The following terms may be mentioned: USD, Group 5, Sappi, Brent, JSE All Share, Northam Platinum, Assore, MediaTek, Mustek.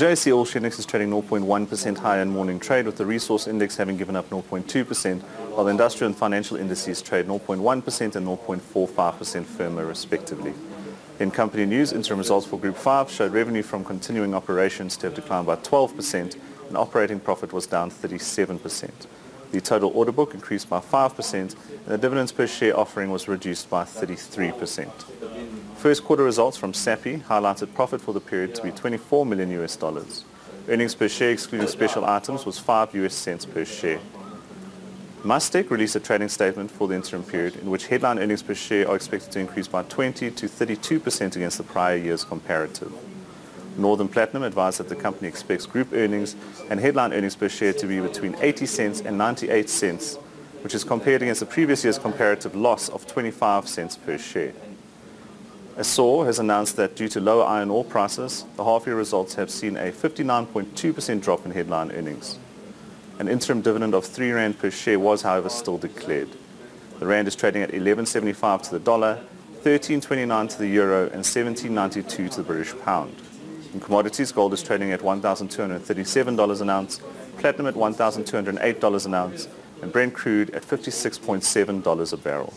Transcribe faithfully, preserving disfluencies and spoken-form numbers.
The J S E All Share Index is trading zero point one percent higher in morning trade, with the resource index having given up zero point two percent, while the industrial and financial indices trade zero point one percent and zero point four five percent firmer respectively. In company news, interim results for Group five showed revenue from continuing operations to have declined by twelve percent and operating profit was down thirty-seven percent. The total order book increased by five percent and the dividends per share offering was reduced by thirty-three percent. First quarter results from Sappi highlighted profit for the period to be twenty-four million U S dollars. Earnings per share excluding special items was five U S cents per share. Mustek released a trading statement for the interim period in which headline earnings per share are expected to increase by twenty to thirty-two percent against the prior year's comparative. Northam Platinum advised that the company expects group earnings and headline earnings per share to be between eighty cents and ninety-eight cents, which is compared against the previous year's comparative loss of twenty-five cents per share. Assore has announced that due to lower iron ore prices, the half-year results have seen a fifty-nine point two percent drop in headline earnings. An interim dividend of three rand per share was, however, still declared. The rand is trading at eleven seventy-five to the dollar, thirteen twenty-nine to the euro and seventeen ninety-two to the British pound. In commodities, gold is trading at one thousand two hundred thirty-seven dollars an ounce, platinum at one thousand two hundred eight dollars an ounce and Brent crude at fifty-six point seven dollars a barrel.